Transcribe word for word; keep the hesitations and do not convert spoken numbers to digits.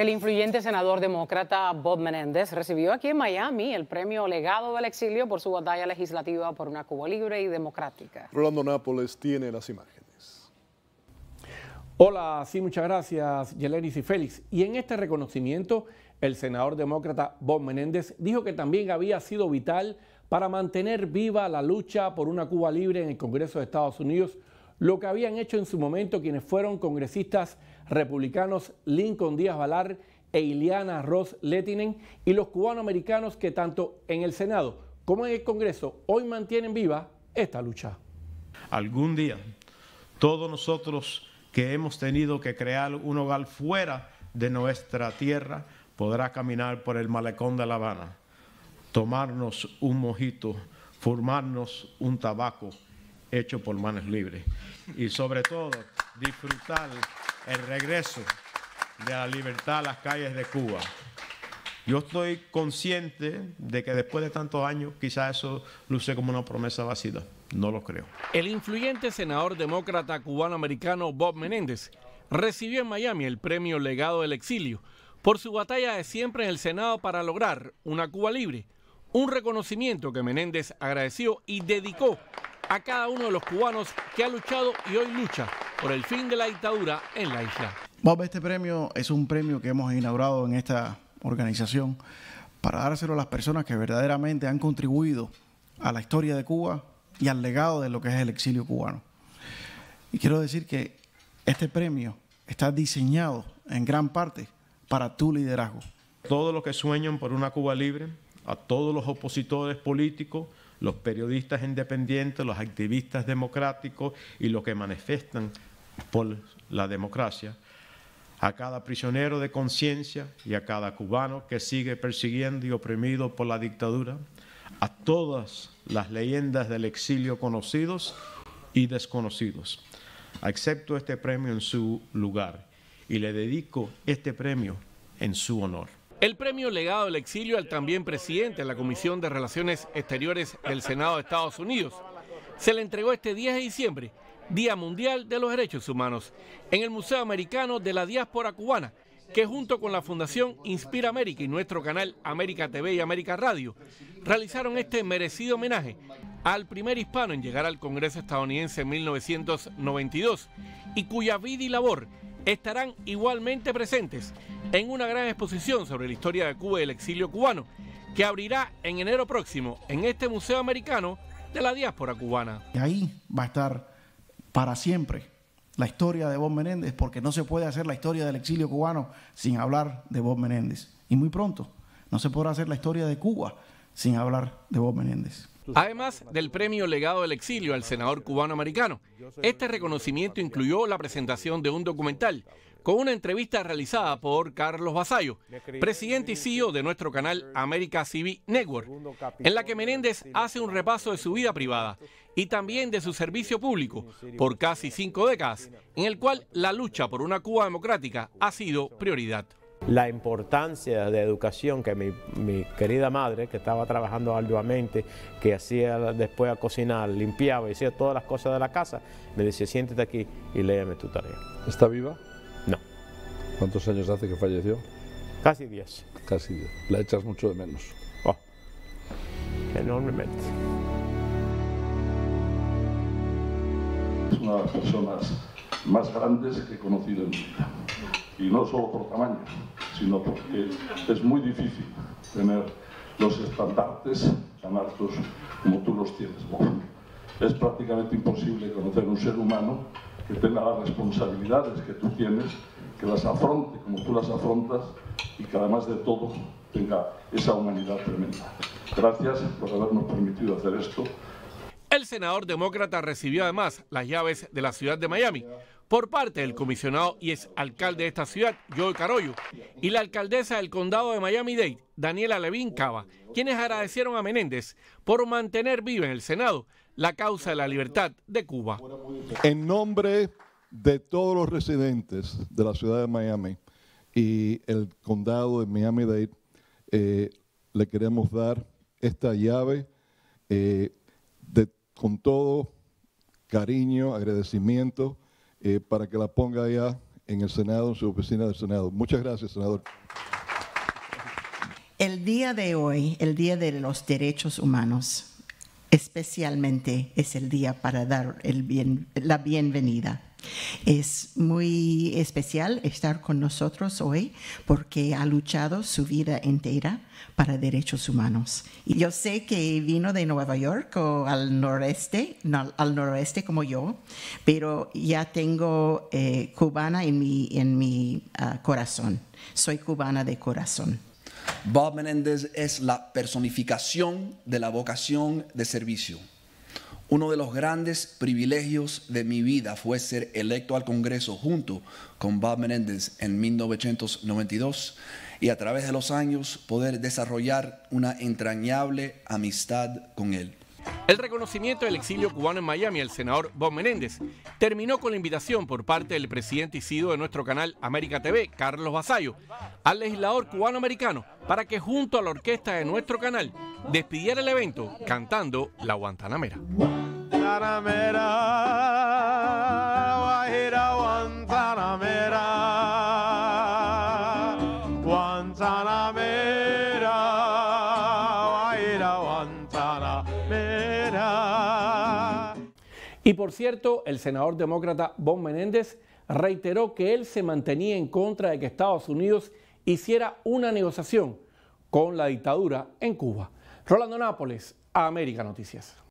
El influyente senador demócrata Bob Menéndez recibió aquí en Miami el premio Legado del Exilio por su batalla legislativa por una Cuba libre y democrática. Rolando Nápoles tiene las imágenes. Hola, sí, muchas gracias, Yelenis y Félix. Y en este reconocimiento, el senador demócrata Bob Menéndez dijo que también había sido vital para mantener viva la lucha por una Cuba libre en el Congreso de Estados Unidos, lo que habían hecho en su momento quienes fueron congresistas republicanos Lincoln Díaz-Balart e Ileana Ross Letinen y los cubanoamericanos que tanto en el Senado como en el Congreso hoy mantienen viva esta lucha. Algún día, todos nosotros que hemos tenido que crear un hogar fuera de nuestra tierra podrá caminar por el malecón de La Habana, tomarnos un mojito, fumarnos un tabaco hecho por manos libres y sobre todo disfrutar el regreso de la libertad a las calles de Cuba. Yo estoy consciente de que después de tantos años quizás eso luce como una promesa vacía, no lo creo. El influyente senador demócrata cubano-americano Bob Menéndez recibió en Miami el premio Legado del Exilio por su batalla de siempre en el Senado para lograr una Cuba libre, un reconocimiento que Menéndez agradeció y dedicó a cada uno de los cubanos que ha luchado y hoy lucha por el fin de la dictadura en la isla. Bob, este premio es un premio que hemos inaugurado en esta organización para dárselo a las personas que verdaderamente han contribuido a la historia de Cuba y al legado de lo que es el exilio cubano. Y quiero decir que este premio está diseñado en gran parte para tu liderazgo. Todos los que sueñan por una Cuba libre, a todos los opositores políticos, los periodistas independientes, los activistas democráticos y los que manifiestan por la democracia, a cada prisionero de conciencia y a cada cubano que sigue persiguiendo y oprimido por la dictadura, a todas las leyendas del exilio conocidos y desconocidos. Acepto este premio en su lugar y le dedico este premio en su honor. El premio Legado del Exilio al también presidente de la Comisión de Relaciones Exteriores del Senado de Estados Unidos se le entregó este diez de diciembre, Día Mundial de los Derechos Humanos, en el Museo Americano de la Diáspora Cubana, que junto con la Fundación Inspira América y nuestro canal América T V y América Radio, realizaron este merecido homenaje al primer hispano en llegar al Congreso estadounidense en mil novecientos noventa y dos y cuya vida y labor estarán igualmente presentes en una gran exposición sobre la historia de Cuba y el exilio cubano, que abrirá en enero próximo en este Museo Americano de la Diáspora Cubana. Y ahí va a estar para siempre la historia de Bob Menéndez, porque no se puede hacer la historia del exilio cubano sin hablar de Bob Menéndez. Y muy pronto no se podrá hacer la historia de Cuba sin hablar de Bob Menéndez. Además del premio Legado del Exilio al senador cubano-americano, este reconocimiento incluyó la presentación de un documental con una entrevista realizada por Carlos Vasallo, presidente y C E O de nuestro canal America Civil Network, en la que Menéndez hace un repaso de su vida privada y también de su servicio público por casi cinco décadas, en el cual la lucha por una Cuba democrática ha sido prioridad. La importancia de educación que mi, mi querida madre, que estaba trabajando arduamente, que hacía después a cocinar, limpiaba, hacía todas las cosas de la casa, me decía, siéntate aquí y léeme tu tarea. ¿Está viva? No. ¿Cuántos años hace que falleció? Casi diez. Casi diez. ¿La echas mucho de menos? Oh, enormemente. Es una de las personas más grandes que he conocido en mi vida. Y no solo por tamaño, sino porque es muy difícil tener los estandartes tan altos como tú los tienes. Bueno, es prácticamente imposible conocer un ser humano que tenga las responsabilidades que tú tienes, que las afronte como tú las afrontas y que además de todo tenga esa humanidad tremenda. Gracias por habernos permitido hacer esto. El senador demócrata recibió además las llaves de la ciudad de Miami por parte del comisionado y exalcalde de esta ciudad, Joe Carollo, y la alcaldesa del condado de Miami-Dade, Daniela Levín Cava, quienes agradecieron a Menéndez por mantener viva en el Senado la causa de la libertad de Cuba. En nombre de todos los residentes de la ciudad de Miami y el condado de Miami-Dade, eh, le queremos dar esta llave eh, de, con todo cariño, agradecimiento, Eh, para que la ponga ya en el Senado, en su oficina del Senado. Muchas gracias, senador. El día de hoy, el Día de los Derechos Humanos, especialmente es el día para dar el bien, la bienvenida. Es muy especial estar con nosotros hoy porque ha luchado su vida entera para derechos humanos. Y yo sé que vino de Nueva York o al noreste, no, al noroeste como yo, pero ya tengo eh, cubana en mi, en mi uh, corazón. Soy cubana de corazón. Bob Menéndez es la personificación de la vocación de servicio. Uno de los grandes privilegios de mi vida fue ser electo al Congreso junto con Bob Menéndez en mil novecientos noventa y dos y a través de los años poder desarrollar una entrañable amistad con él. El reconocimiento del exilio cubano en Miami al senador Bob Menéndez terminó con la invitación por parte del presidente y C E O de nuestro canal América T V, Carlos Vasallo, al legislador cubano-americano para que junto a la orquesta de nuestro canal despidiera el evento cantando La Guantanamera. Guantanamera, Guajira, Guantanamera, Guantanamera. Y por cierto, el senador demócrata Bob Menéndez reiteró que él se mantenía en contra de que Estados Unidos hiciera una negociación con la dictadura en Cuba. Rolando Nápoles, América Noticias.